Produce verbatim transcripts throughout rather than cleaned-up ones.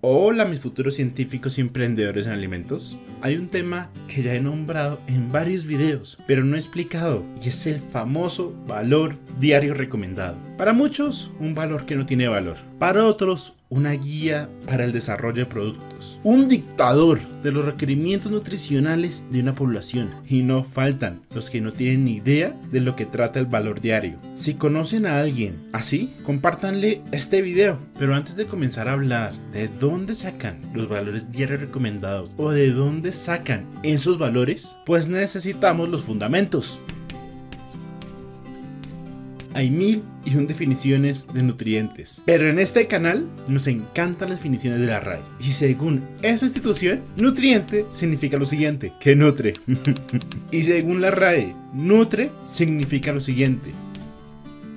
Hola mis futuros científicos y emprendedores en alimentos. Hay un tema que ya he nombrado en varios videos, pero no he explicado, y es el famoso valor diario recomendado. Para muchos, un valor que no tiene valor. Para otros, una guía para el desarrollo de productos. Un dictador de los requerimientos nutricionales de una población. Y no faltan los que no tienen ni idea de lo que trata el valor diario. Si conocen a alguien así, compártanle este video. Pero antes de comenzar a hablar de dónde sacan los valores diarios recomendados o de dónde sacan esos valores, pues necesitamos los fundamentos. Hay mil y un definiciones de nutrientes, pero en este canal nos encantan las definiciones de la R A E. Y según esa institución, nutriente significa lo siguiente, que nutre. Y según la R A E, nutre significa lo siguiente: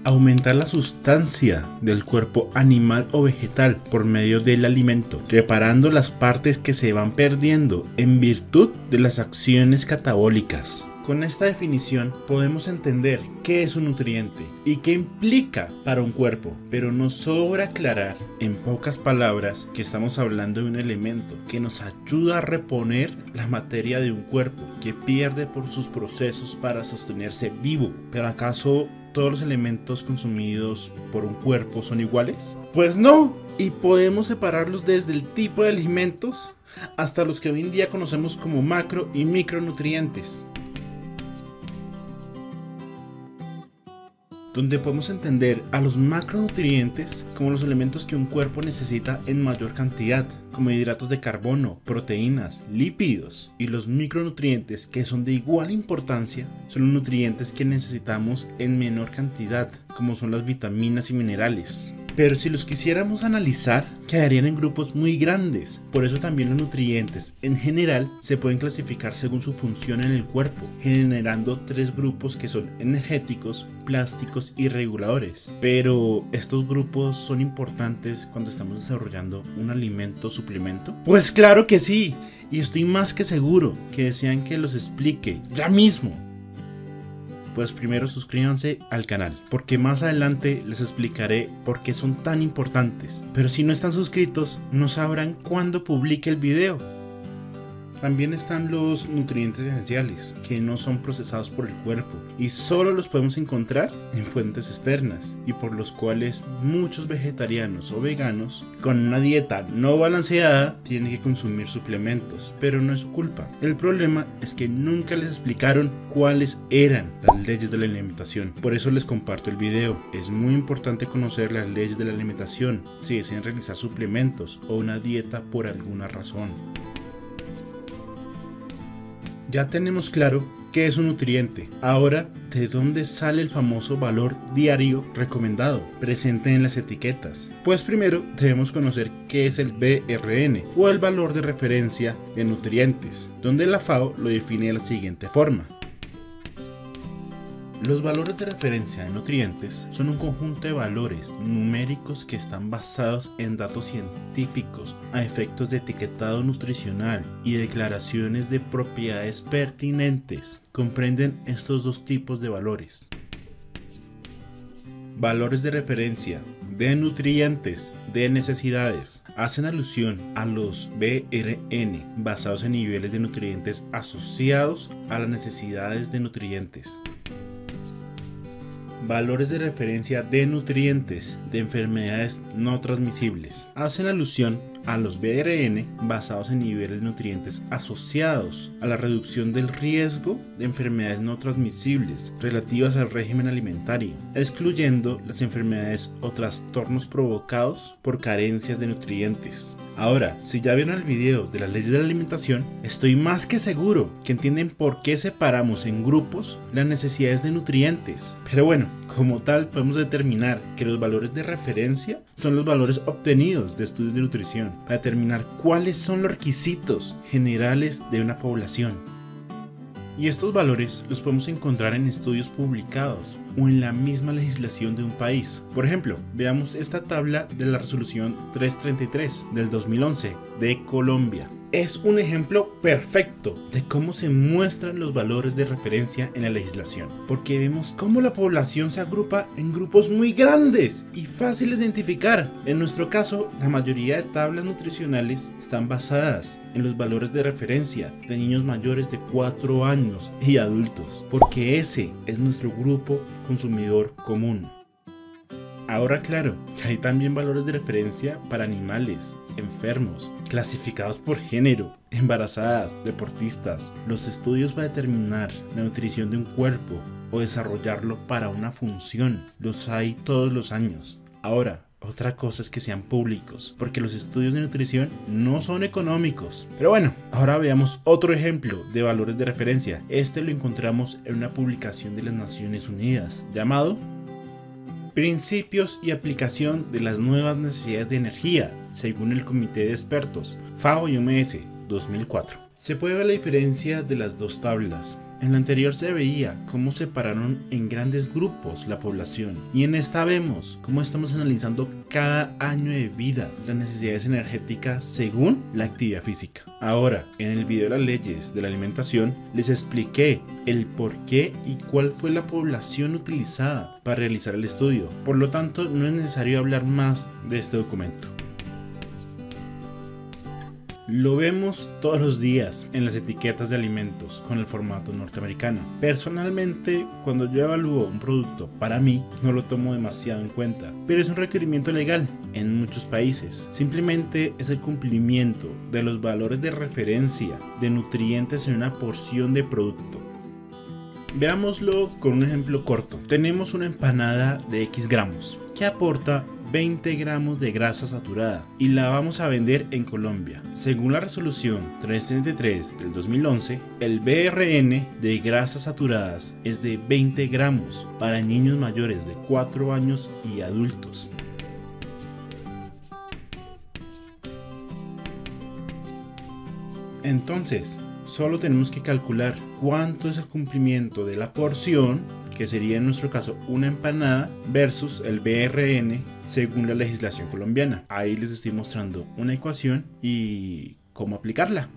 aumentar la sustancia del cuerpo animal o vegetal por medio del alimento, reparando las partes que se van perdiendo en virtud de las acciones catabólicas. Con esta definición podemos entender qué es un nutriente y qué implica para un cuerpo, pero nos sobra aclarar en pocas palabras que estamos hablando de un elemento que nos ayuda a reponer la materia de un cuerpo que pierde por sus procesos para sostenerse vivo. ¿Pero acaso todos los elementos consumidos por un cuerpo son iguales? Pues no, y podemos separarlos desde el tipo de alimentos hasta los que hoy en día conocemos como macro y micronutrientes, donde podemos entender a los macronutrientes como los elementos que un cuerpo necesita en mayor cantidad, como hidratos de carbono, proteínas, lípidos, y los micronutrientes, que son de igual importancia, son los nutrientes que necesitamos en menor cantidad, como son las vitaminas y minerales. Pero si los quisiéramos analizar, quedarían en grupos muy grandes. Por eso también los nutrientes en general se pueden clasificar según su función en el cuerpo, generando tres grupos que son energéticos, plásticos y reguladores. Pero ¿estos grupos son importantes cuando estamos desarrollando un alimento o suplemento? Pues claro que sí, y estoy más que seguro que desean que los explique ya mismo. Pues primero suscríbanse al canal, porque más adelante les explicaré por qué son tan importantes. Pero si no están suscritos, no sabrán cuándo publique el video. También están los nutrientes esenciales, que no son procesados por el cuerpo y solo los podemos encontrar en fuentes externas, y por los cuales muchos vegetarianos o veganos con una dieta no balanceada tienen que consumir suplementos, pero no es su culpa. El problema es que nunca les explicaron cuáles eran las leyes de la alimentación. Por eso les comparto el video. Es muy importante conocer las leyes de la alimentación si desean realizar suplementos o una dieta por alguna razón. Ya tenemos claro qué es un nutriente. Ahora, ¿de dónde sale el famoso valor diario recomendado presente en las etiquetas? Pues primero debemos conocer qué es el B R N, o el valor de referencia de nutrientes, donde la F A O lo define de la siguiente forma. Los valores de referencia de nutrientes son un conjunto de valores numéricos que están basados en datos científicos a efectos de etiquetado nutricional y declaraciones de propiedades pertinentes. Comprenden estos dos tipos de valores. Valores de referencia de nutrientes de necesidades hacen alusión a los B R N basados en niveles de nutrientes asociados a las necesidades de nutrientes. Valores de referencia de nutrientes de enfermedades no transmisibles hacen alusión a los B R N basados en niveles de nutrientes asociados a la reducción del riesgo de enfermedades no transmisibles relativas al régimen alimentario, excluyendo las enfermedades o trastornos provocados por carencias de nutrientes. Ahora, si ya vieron el video de las leyes de la alimentación, estoy más que seguro que entienden por qué separamos en grupos las necesidades de nutrientes. Pero bueno, como tal podemos determinar que los valores de referencia son los valores obtenidos de estudios de nutrición para determinar cuáles son los requisitos generales de una población. Y estos valores los podemos encontrar en estudios publicados o en la misma legislación de un país. Por ejemplo, veamos esta tabla de la Resolución trescientos treinta y tres del dos mil once de Colombia. es un ejemplo perfecto de cómo se muestran los valores de referencia en la legislación, porque vemos cómo la población se agrupa en grupos muy grandes y fáciles de identificar. En nuestro caso, la mayoría de tablas nutricionales están basadas en los valores de referencia de niños mayores de cuatro años y adultos, porque ese es nuestro grupo consumidor común. Ahora claro, que hay también valores de referencia para animales, enfermos, clasificados por género, embarazadas, deportistas. Los estudios para determinar la nutrición de un cuerpo o desarrollarlo para una función, los hay todos los años. Ahora, otra cosa es que sean públicos, porque los estudios de nutrición no son económicos. Pero bueno, ahora veamos otro ejemplo de valores de referencia. Este lo encontramos en una publicación de las Naciones Unidas, llamado Principios y aplicación de las nuevas necesidades de energía, según el Comité de Expertos, F A O y O M S, dos mil cuatro. Se puede ver la diferencia de las dos tablas. En la anterior se veía cómo separaron en grandes grupos la población, y en esta vemos cómo estamos analizando cada año de vida las necesidades energéticas según la actividad física. Ahora, en el video de las leyes de la alimentación, les expliqué el por qué y cuál fue la población utilizada para realizar el estudio, por lo tanto no es necesario hablar más de este documento. Lo vemos todos los días en las etiquetas de alimentos con el formato norteamericano. Personalmente, cuando yo evalúo un producto para mí, no lo tomo demasiado en cuenta, pero es un requerimiento legal en muchos países. Simplemente es el cumplimiento de los valores de referencia de nutrientes en una porción de producto. Veámoslo con un ejemplo corto. Tenemos una empanada de X gramos que aporta veinte gramos de grasa saturada y la vamos a vender en Colombia. Según la Resolución trescientos treinta y tres del dos mil once, el B R N de grasas saturadas es de veinte gramos para niños mayores de cuatro años y adultos. Entonces, solo tenemos que calcular cuánto es el cumplimiento de la porción, que sería en nuestro caso una empanada, versus el B R N según la legislación colombiana. Ahí les estoy mostrando una ecuación y cómo aplicarla.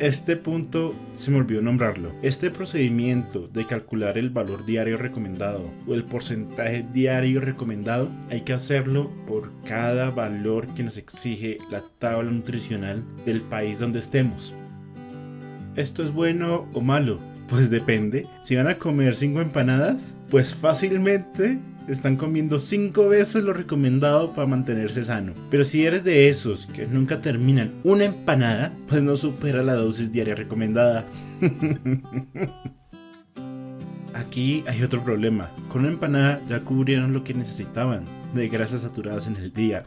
Este punto se me olvidó nombrarlo. Este procedimiento de calcular el valor diario recomendado o el porcentaje diario recomendado hay que hacerlo por cada valor que nos exige la tabla nutricional del país donde estemos. ¿Esto es bueno o malo? Pues depende. Si van a comer cinco empanadas, pues fácilmente están comiendo cinco veces lo recomendado para mantenerse sano. Pero si eres de esos que nunca terminan una empanada, pues no supera la dosis diaria recomendada. Aquí hay otro problema. Con una empanada ya cubrieron lo que necesitaban de grasas saturadas en el día.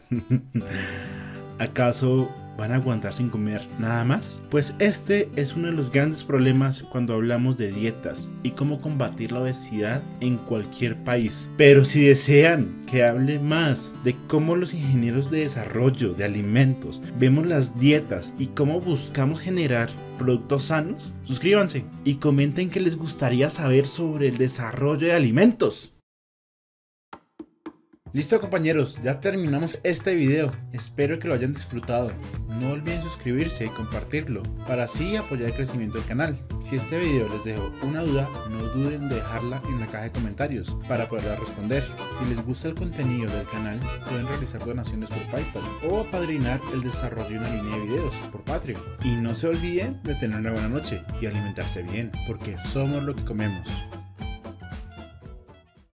¿Acaso van a aguantar sin comer nada más? Pues este es uno de los grandes problemas cuando hablamos de dietas y cómo combatir la obesidad en cualquier país. Pero si desean que hable más de cómo los ingenieros de desarrollo de alimentos vemos las dietas y cómo buscamos generar productos sanos, suscríbanse y comenten qué les gustaría saber sobre el desarrollo de alimentos. Listo compañeros, ya terminamos este video, espero que lo hayan disfrutado. No olviden suscribirse y compartirlo, para así apoyar el crecimiento del canal. Si este video les dejó una duda, no duden de dejarla en la caja de comentarios para poderla responder. Si les gusta el contenido del canal, pueden realizar donaciones por PayPal o apadrinar el desarrollo de una línea de videos por Patreon. Y no se olviden de tener una buena noche y alimentarse bien, porque somos lo que comemos.